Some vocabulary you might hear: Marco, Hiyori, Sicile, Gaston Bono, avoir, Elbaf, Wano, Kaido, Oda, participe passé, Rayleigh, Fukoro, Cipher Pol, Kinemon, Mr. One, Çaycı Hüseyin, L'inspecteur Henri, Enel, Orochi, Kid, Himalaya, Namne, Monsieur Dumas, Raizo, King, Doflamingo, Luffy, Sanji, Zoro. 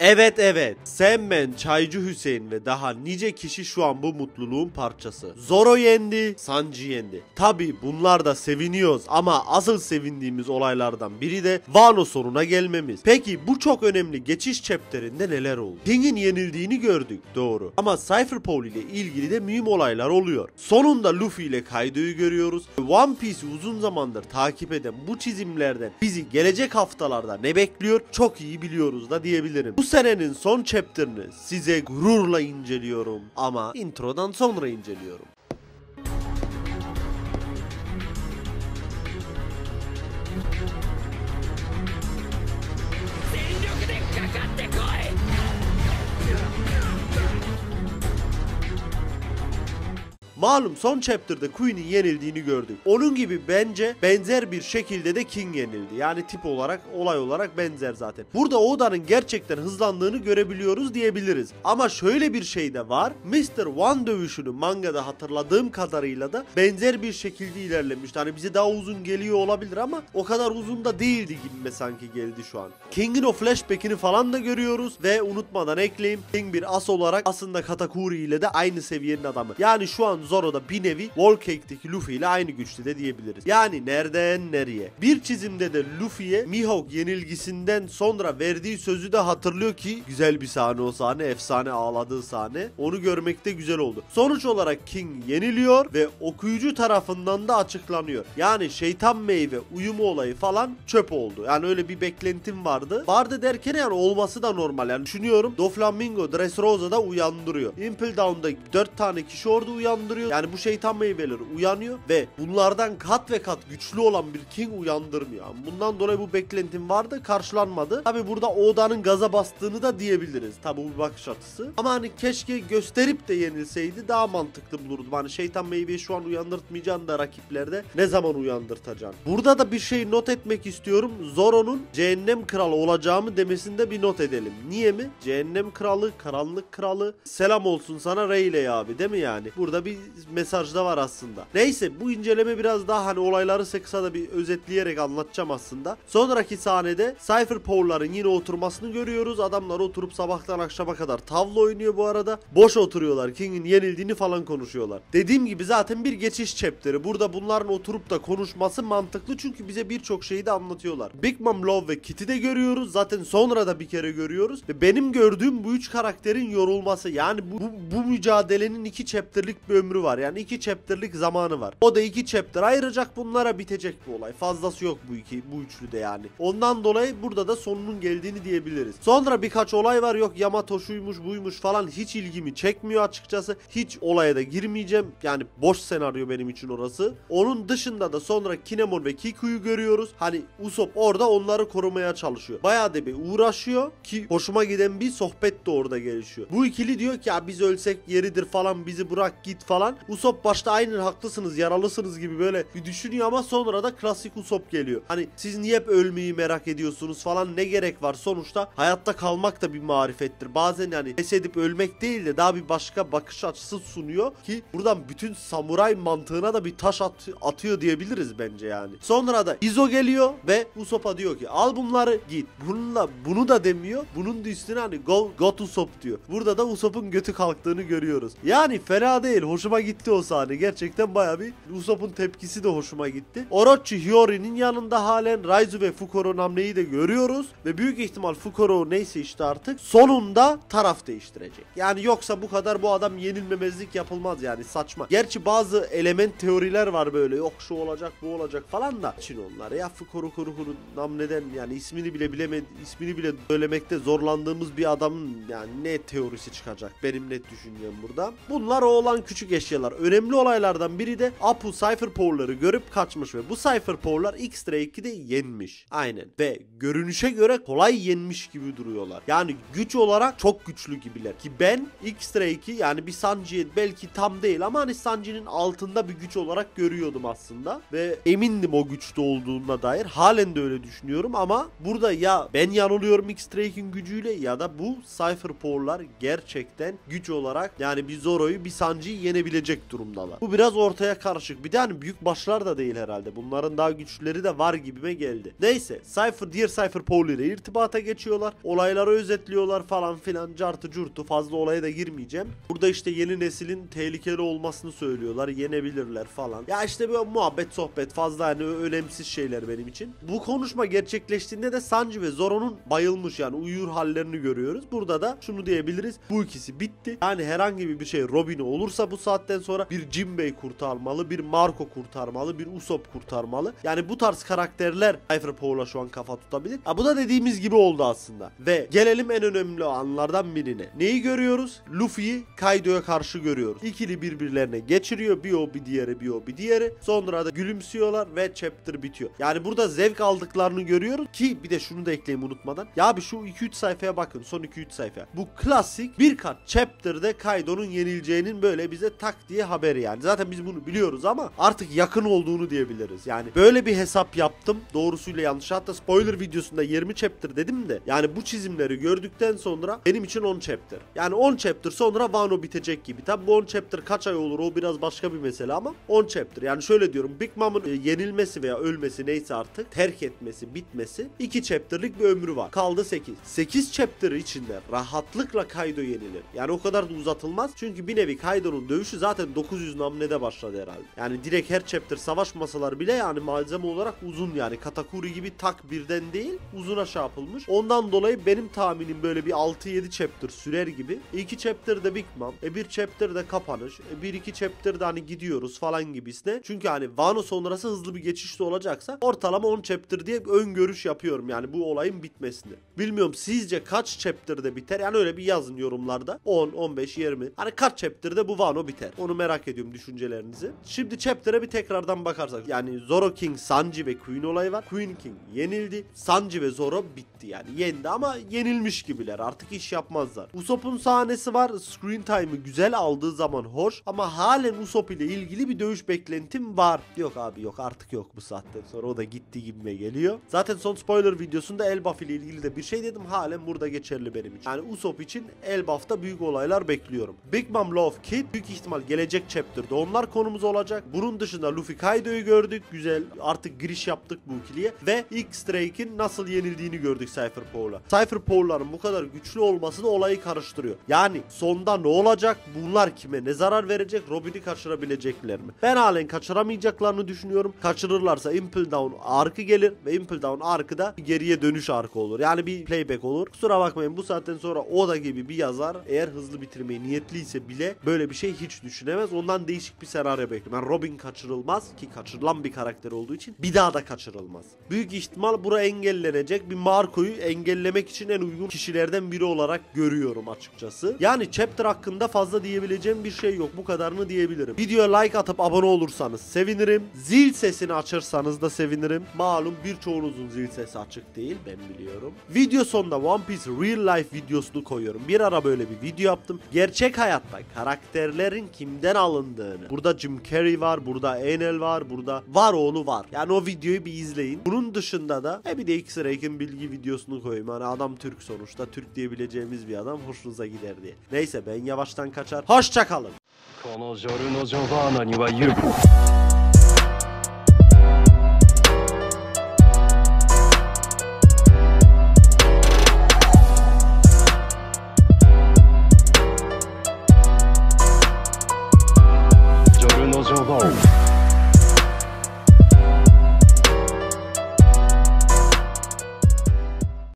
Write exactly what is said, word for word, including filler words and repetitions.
Evet evet, Sam Ben, Çaycı Hüseyin ve daha nice kişi şu an bu mutluluğun parçası. Zoro yendi, Sanji yendi. Tabi bunlar da seviniyoruz ama asıl sevindiğimiz olaylardan biri de Wano sonuna gelmemiz. Peki bu çok önemli geçiş chapter'inde neler oldu? King'in yenildiğini gördük, doğru. Ama Cipher Pol ile ilgili de mühim olaylar oluyor. Sonunda Luffy ile Kaido'yu görüyoruz. One Piece'i uzun zamandır takip eden bu çizimlerden bizi gelecek haftalarda ne bekliyor çok iyi biliyoruz da diyebilirim. Bu senenin son chapter'ını size gururla inceliyorum ama introdan sonra inceliyorum. Malum son chapter'da Queen'in yenildiğini gördük. Onun gibi bence benzer bir şekilde de King yenildi. Yani tip olarak, olay olarak benzer zaten. Burada Oda'nın gerçekten hızlandığını görebiliyoruz diyebiliriz. Ama şöyle bir şey de var. mister One dövüşünü mangada hatırladığım kadarıyla da benzer bir şekilde ilerlemişti. Hani bize daha uzun geliyor olabilir ama o kadar uzun da değildi gibi sanki geldi şu an. King'in o flashback'ini falan da görüyoruz ve unutmadan ekleyeyim, King bir as olarak aslında Katakuri ile de aynı seviyenin adamı. Yani şu an Zoro da bir nevi Wall Cake'deki Luffy ile aynı güçte de diyebiliriz. Yani nereden nereye? Bir çizimde de Luffy'ye Mihawk yenilgisinden sonra verdiği sözü de hatırlıyor ki güzel bir sahne o sahne. Efsane ağladığı sahne. Onu görmekte güzel oldu. Sonuç olarak King yeniliyor ve okuyucu tarafından da açıklanıyor. Yani şeytan meyve uyumu olayı falan çöp oldu. Yani öyle bir beklentim vardı. Vardı derken yani olması da normal. Yani düşünüyorum Doflamingo Dressrosa'da uyandırıyor. Impel Down'da dört tane kişi orada uyandırıyor. Yani bu şeytan meyveleri uyanıyor ve bunlardan kat ve kat güçlü olan bir King uyandırmıyor. Bundan dolayı bu beklentim vardı, karşılanmadı. Tabi burada Oda'nın gaza bastığını da diyebiliriz. Tabi bu bir bakış açısı. Ama hani keşke gösterip de yenilseydi daha mantıklı bulurdum. Hani şeytan meyveyi şu an uyandırtmayacaksın da rakiplerde ne zaman uyandırtacaksın? Burada da bir şey not etmek istiyorum. Zoro'nun cehennem kralı olacağımı demesinde bir not edelim. Niye mi? Cehennem kralı, karanlık kralı. Selam olsun sana Rayleigh abi, değil mi yani? Burada bir mesajda var aslında. Neyse, bu inceleme biraz daha hani olayları kısa da bir özetleyerek anlatacağım aslında. Sonraki sahnede Cipher Pol'ların yine oturmasını görüyoruz. Adamlar oturup sabahtan akşama kadar tavla oynuyor bu arada. Boş oturuyorlar. King'in yenildiğini falan konuşuyorlar. Dediğim gibi zaten bir geçiş chapter'ı. Burada bunların oturup da konuşması mantıklı çünkü bize birçok şeyi de anlatıyorlar. Big Mom, Love ve Kitty de görüyoruz. Zaten sonra da bir kere görüyoruz. Ve benim gördüğüm bu üç karakterin yorulması. Yani bu, bu, bu mücadelenin iki chapter'lık bir ömrü var. Yani iki chapter'lik zamanı var. O da iki chapter ayıracak, bunlara bitecek bu olay. Fazlası yok bu iki, bu üçlü de yani. Ondan dolayı burada da sonunun geldiğini diyebiliriz. Sonra birkaç olay var. Yok Yamato şuymuş buymuş falan hiç ilgimi çekmiyor açıkçası. Hiç olaya da girmeyeceğim. Yani boş senaryo benim için orası. Onun dışında da sonra Kinemon ve Kiku'yu görüyoruz. Hani Usopp orada onları korumaya çalışıyor. Bayağı da bir uğraşıyor ki hoşuma giden bir sohbet de orada gelişiyor. Bu ikili diyor ki ya biz ölsek yeridir falan, bizi bırak git falan. Usopp başta aynen haklısınız, yaralısınız gibi böyle bir düşünüyor ama sonra da klasik Usopp geliyor. Hani siz niye hep ölmeyi merak ediyorsunuz falan, ne gerek var, sonuçta hayatta kalmak da bir marifettir. Bazen yani pes edip ölmek değil de daha bir başka bakış açısı sunuyor ki buradan bütün samuray mantığına da bir taş at atıyor diyebiliriz bence yani. Sonra da Izo geliyor ve Usopp'a diyor ki al bunları git. Bununla bunu da demiyor. Bunun da üstüne hani go, God Usopp diyor. Burada da Usopp'un götü kalktığını görüyoruz. Yani fena değil, hoşuma gitti o sahne. Gerçekten baya bir Usopp'un tepkisi de hoşuma gitti. Orochi Hiyori'nin yanında halen. Raizo ve Fukoro Namne'yi de görüyoruz ve büyük ihtimal Fukoro neyse işte artık sonunda taraf değiştirecek. Yani yoksa bu kadar bu adam yenilmemezlik yapılmaz yani, saçma. Gerçi bazı element teoriler var böyle, yok şu olacak bu olacak falan da için onlar ya Fukoro kuru kuru Namne'den yani ismini bile bilemedi, ismini bile söylemekte zorlandığımız bir adamın yani ne teorisi çıkacak, benim net düşüncem burada. Bunlar o olan küçük eşya. Önemli olaylardan biri de Apu Cipher Pol'ları görüp kaçmış ve bu Cipher Pol'lar X Drake'i de yenmiş. Aynen. Ve görünüşe göre kolay yenmiş gibi duruyorlar. Yani güç olarak çok güçlü gibiler. Ki ben X Drake'i yani bir Sanji'ye belki tam değil ama hani Sanji'nin altında bir güç olarak görüyordum aslında. Ve emindim o güçte olduğuna dair. Halen de öyle düşünüyorum ama burada ya ben yanılıyorum X Drake'in gücüyle ya da bu Cipher Pol'lar gerçekten güç olarak yani bir Zoro'yu bir Sanji'yi yenebilir alabilecek durumdalar. Bu biraz ortaya karışık. Bir de hani büyük başlar da değil herhalde. Bunların daha güçleri de var gibime geldi. Neyse, Cipher, diğer Cipher Pol ile irtibata geçiyorlar. Olayları özetliyorlar falan filan, cartı curtu. Fazla olaya da girmeyeceğim. Burada işte yeni neslin tehlikeli olmasını söylüyorlar. Yenebilirler falan. Ya işte böyle muhabbet sohbet, fazla hani önemsiz şeyler benim için. Bu konuşma gerçekleştiğinde de Sanji ve Zoro'nun bayılmış, yani uyur hallerini görüyoruz. Burada da şunu diyebiliriz. Bu ikisi bitti. Yani herhangi bir şey Robin'e olursa bu saatten sonra bir Jinbei kurtarmalı, bir Marco kurtarmalı, bir Usopp kurtarmalı. Yani bu tarz karakterler Cipher Pol'a şu an kafa tutabilir. Ha, bu da dediğimiz gibi oldu aslında. Ve gelelim en önemli anlardan birine. Neyi görüyoruz? Luffy'yi Kaido'ya karşı görüyoruz. İkili birbirlerine geçiriyor. Bir o bir diğeri, bir o bir diğeri. Sonra da gülümsüyorlar ve chapter bitiyor. Yani burada zevk aldıklarını görüyoruz ki bir de şunu da ekleyeyim unutmadan. Ya abi şu iki üç sayfaya bakın. Son iki üç sayfa. Bu klasik birkaç chapter'de Kaido'nun yenileceğinin böyle bize tak diye haberi yani. Zaten biz bunu biliyoruz ama artık yakın olduğunu diyebiliriz. Yani böyle bir hesap yaptım. Doğrusuyla yanlış. Hatta spoiler videosunda yirmi chapter dedim de. Yani bu çizimleri gördükten sonra benim için on chapter. Yani on chapter sonra Vano bitecek gibi. Tabi bu on chapter kaç ay olur o biraz başka bir mesele ama on chapter. Yani şöyle diyorum. Big Mom'un yenilmesi veya ölmesi neyse artık, terk etmesi, bitmesi iki chapter'lık bir ömrü var. Kaldı sekiz. sekiz chapter içinde rahatlıkla Kaido yenilir. Yani o kadar da uzatılmaz. Çünkü bir nevi Kaido'nun dövüşü zaten dokuz yüz Namne'de başladı herhalde. Yani direkt her chapter savaşmasalar bile yani malzeme olarak uzun yani. Katakuri gibi tak birden değil, uzuna şey yapılmış. Ondan dolayı benim tahminim böyle bir altı yedi chapter sürer gibi. iki chapter'da Big Mom, e bir chapter'da kapanış, e bir iki chapter'da hani gidiyoruz falan gibisine. Çünkü hani Vano sonrası hızlı bir geçişte olacaksa ortalama on chapter diye ön görüş yapıyorum yani bu olayın bitmesini. Bilmiyorum sizce kaç chapter'da biter? Yani öyle bir yazın yorumlarda. on, on beş, yirmi. Hani kaç chapter'da bu Vano biter? Onu merak ediyorum, düşüncelerinizi. Şimdi chapter'a bir tekrardan bakarsak. Yani Zoro, King, Sanji ve Queen olayı var. Queen, King yenildi. Sanji ve Zoro bitti yani. Yendi ama yenilmiş gibiler. Artık iş yapmazlar. Usopp'un sahnesi var. Screen time'ı güzel, aldığı zaman hoş. Ama halen Usopp ile ilgili bir dövüş beklentim var. Yok abi yok, artık yok bu saatten sonra. O da gitti gibime geliyor. Zaten son spoiler videosunda Elbaf ile ilgili de bir şey dedim. Halen burada geçerli benim için. Yani Usopp için Elbaf'ta büyük olaylar bekliyorum. Big Mom, Love, Kid büyük ihtimal gelecek chapter'da onlar konumuz olacak. Bunun dışında Luffy, Kaido'yu gördük. Güzel, artık giriş yaptık bu ikiliye. Ve X Drake'in nasıl yenildiğini gördük Cipher Pol'a. Cipher Pol'ların bu kadar güçlü olması da olayı karıştırıyor. Yani sonda ne olacak? Bunlar kime ne zarar verecek? Robin'i kaçırabilecekler mi? Ben halen kaçıramayacaklarını düşünüyorum. Kaçırırlarsa Impel Down arkı gelir ve Impel Down arkı da geriye dönüş arkı olur. Yani bir playback olur. Kusura bakmayın, bu saatten sonra Oda gibi bir yazar eğer hızlı bitirmeye niyetliyse bile böyle bir şey hiç düşünemez. Ondan değişik bir senaryo bekliyorum. Yani Robin kaçırılmaz ki kaçırılan bir karakter olduğu için bir daha da kaçırılmaz. Büyük ihtimal bura engellenecek. Bir Marco'yu engellemek için en uygun kişilerden biri olarak görüyorum açıkçası. Yani chapter hakkında fazla diyebileceğim bir şey yok. Bu kadarını diyebilirim. Videoya like atıp abone olursanız sevinirim. Zil sesini açırsanız da sevinirim. Malum birçoğunuzun zil sesi açık değil, ben biliyorum. Video sonunda One Piece Real Life videosunu koyuyorum. Bir ara böyle bir video yaptım. Gerçek hayatta karakterlerin kimden alındığını. Burada Jim Carrey var, burada Enel var, burada var oğlu var. Yani o videoyu bir izleyin. Bunun dışında da e bir de X-Rake'in bilgi videosunu koyayım. Hani adam Türk sonuçta. Türk diyebileceğimiz bir adam, hoşunuza gider diye. Neyse ben yavaştan kaçar. Hoşça kalın.